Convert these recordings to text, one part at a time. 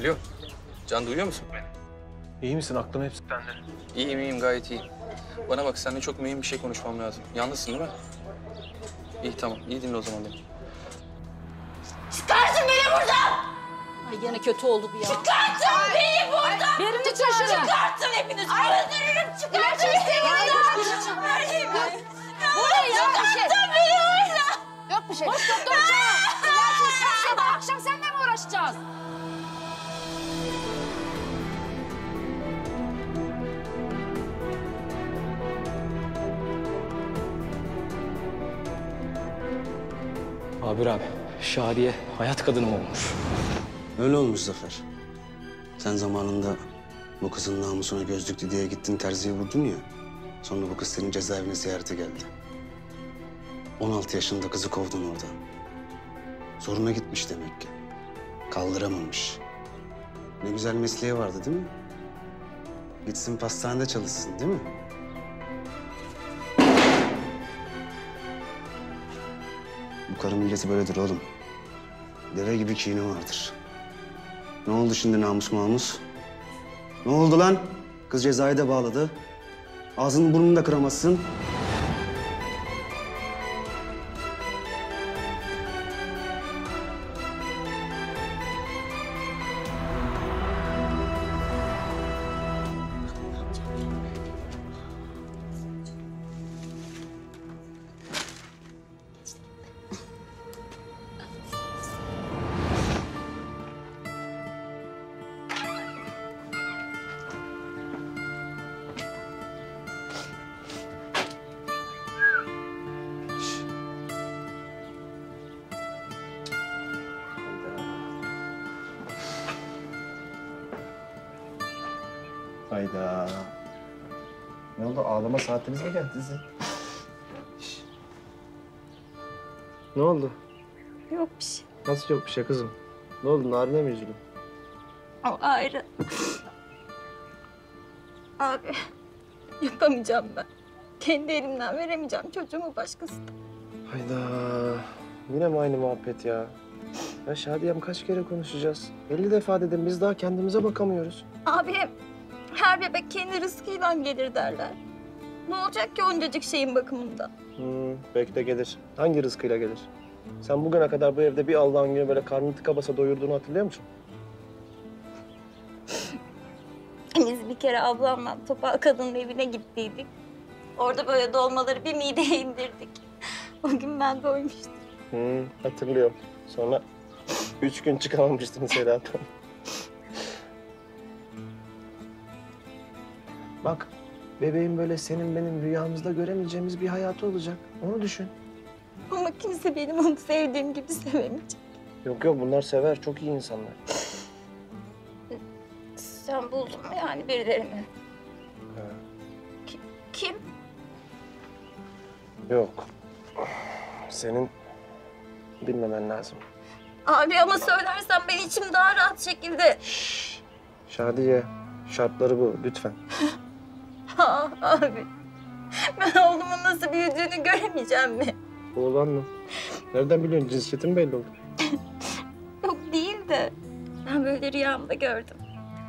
Alo, Can duyuyor musun beni? İyi misin? Aklım hep sende. İyiyim, iyiyim. Gayet iyiyim. Bana bak, seninle çok mühim bir şey konuşmam lazım. Yalnızsın değil mi? İyi, tamam. İyi dinle o zaman beni. Çıkarsın beni buradan! Ay yine kötü oldu bu ya. Çıkartın beni buradan! Verin lütfen. Çıkartın hepiniz. Ay öldürürüm. Çıkartın beni buradan! Çıkartın beni buradan! Yok bir şey. Boş doktor çağır. Akşam seninle mi uğraşacağız? Abi, Şadiye hayat kadınım olmuş. Öyle olmuş Zafer. Sen zamanında bu kızın namusuna göz dikti diye gittin, terziye vurdun ya. Sonra bu kız senin cezaevine ziyarete geldi. 16 yaşında kızı kovdun oradan. Zoruna gitmiş demek ki. Kaldıramamış. Ne güzel mesleği vardı değil mi? Gitsin pastanede çalışsın değil mi? Bu karı milleti böyledir oğlum. Deve gibi kini vardır. Ne oldu şimdi namus mamus? Ne oldu lan? Kız cezayı da bağladı. Ağzını burnunu da kıramazsın. Hayda. Ne oldu? Ağlama saatiniz mi geldi sizin? Ne oldu? Yok bir şey. Nasıl yok bir şey kızım? Ne oldu? Narin'e mi üzüldün? O ayrı. Abi, yapamayacağım ben. Kendi elimden veremeyeceğim çocuğumu başkasına. Hayda. Yine mi aynı muhabbet ya? Ya Şadiye'm, kaç kere konuşacağız? 50 defa dedim, biz daha kendimize bakamıyoruz. Abi, her bebek kendi rızkıyla gelir derler. Ne olacak ki oncacık şeyin bakımında? Belki de gelir. Hangi rızkıyla gelir? Sen bugüne kadar bu evde bir Allah'ın günü böyle karnını tıka basa doyurduğunu hatırlıyor musun? Biz bir kere ablamla Topal Kadın'ın evine gittiydik. Orada böyle dolmaları bir mideye indirdik. O gün ben doymuştum. Hatırlıyorum. Sonra 3 gün çıkamamıştın Selahat'tan. Bak, bebeğin böyle senin benim rüyamızda göremeyeceğimiz bir hayatı olacak. Onu düşün. Ama kimse benim onu sevdiğim gibi sevemeyecek. Yok yok, bunlar sever. Çok iyi insanlar. Sen buldun mu yani birilerini? Ha. Kim? Yok. Senin bilmemen lazım. Abi ama söylersen ben içim daha rahat şekilde. Şşş. Şadiye, şartları bu. Lütfen. Ha, abi, ben oğlumun nasıl büyüdüğünü göremeyeceğim mi? Oğlan mı? Nereden biliyorsun? Cinsiyetin belli olur. Yok değil de, ben böyle rüyamda gördüm.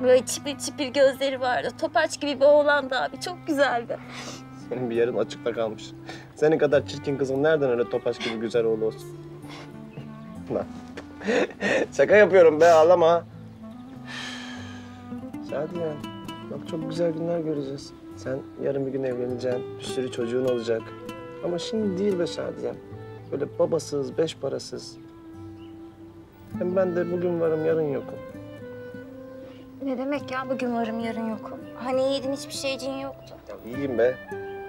Böyle çipil çipil gözleri vardı. Topaç gibi bir oğlandı abi, çok güzeldi. Senin bir yerin açıkta kalmış. Senin kadar çirkin kızın nereden öyle topaç gibi güzel oğlu olsun? Lan, şaka yapıyorum be, ağlama. Hadi ya, bak çok güzel günler göreceğiz. Sen yarın bir gün evleneceksin, bir sürü çocuğun olacak. Ama şimdi değil be Şadiye'm. Böyle babasız, 5 parasız. Hem ben de bugün varım, yarın yokum. Ne demek ya bugün varım, yarın yokum? Hani iyiydin, hiçbir şeycin yoktu. Ya iyiyim be.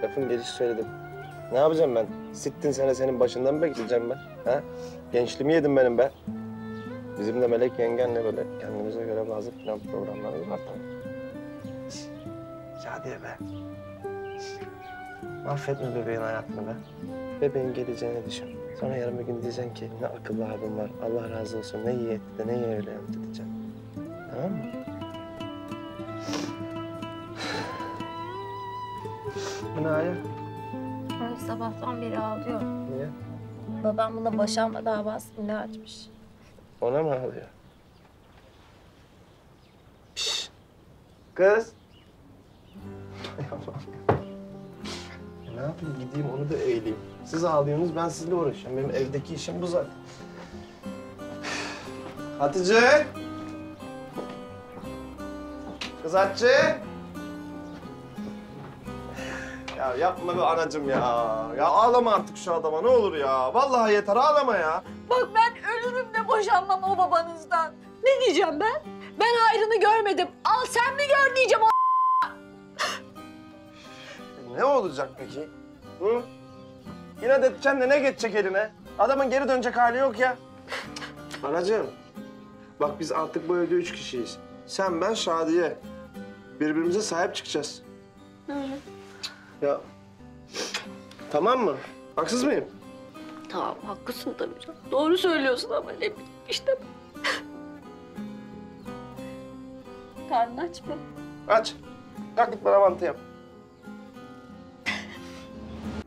Lafın gelişi söyledim. Ne yapacağım ben? Sittin sene senin başından mı bekleyeceğim ben? Ha? Gençliğimi yedim benim be. Bizim de Melek yengenle böyle kendimize göre bazı plan programlarımız var tabii. Şadiye be. Mahvetme bebeğin hayatını be. Bebeğin geleceğini düşün. Sonra yarın bir gün diyeceksin ki ne akıllı abim var, Allah razı olsun, ne iyi etti de ne iyi öyle yaptı diyeceksin. Tamam mı? Bu ne hali? Hani sabahtan beri ağlıyor. Niye? Babam buna boşanma davasını açmış. Ona mı ağlıyor? Kız. Ne yapayım, gideyim onu da eğleyeyim. Siz ağlıyorsunuz, ben sizinle uğraşıyorum. Benim evdeki işim bu zaten. Hatice! Kız Hatice! Ya yapma be anacığım ya. Ya ağlama artık şu adama, ne olur ya. Vallahi yeter, ağlama ya. Bak ben ölürüm de boşanmam o babanızdan. Ne diyeceğim ben? Ben hayrını görmedim. Al sen mi gör diyeceğim o. Ne olacak peki? Hı? Yine de sen de ne geçecek eline? Adamın geri dönecek hali yok ya. Anacığım, bak biz artık bu evde 3 kişiyiz. Sen, ben, Şadiye. Birbirimize sahip çıkacağız. Hı. Ya, tamam mı? Haksız mıyım? Tamam, haklısın tabii canım. Doğru söylüyorsun ama ne bileyim işte. Karnını aç mı? Aç. Kalk git bana mantı yap.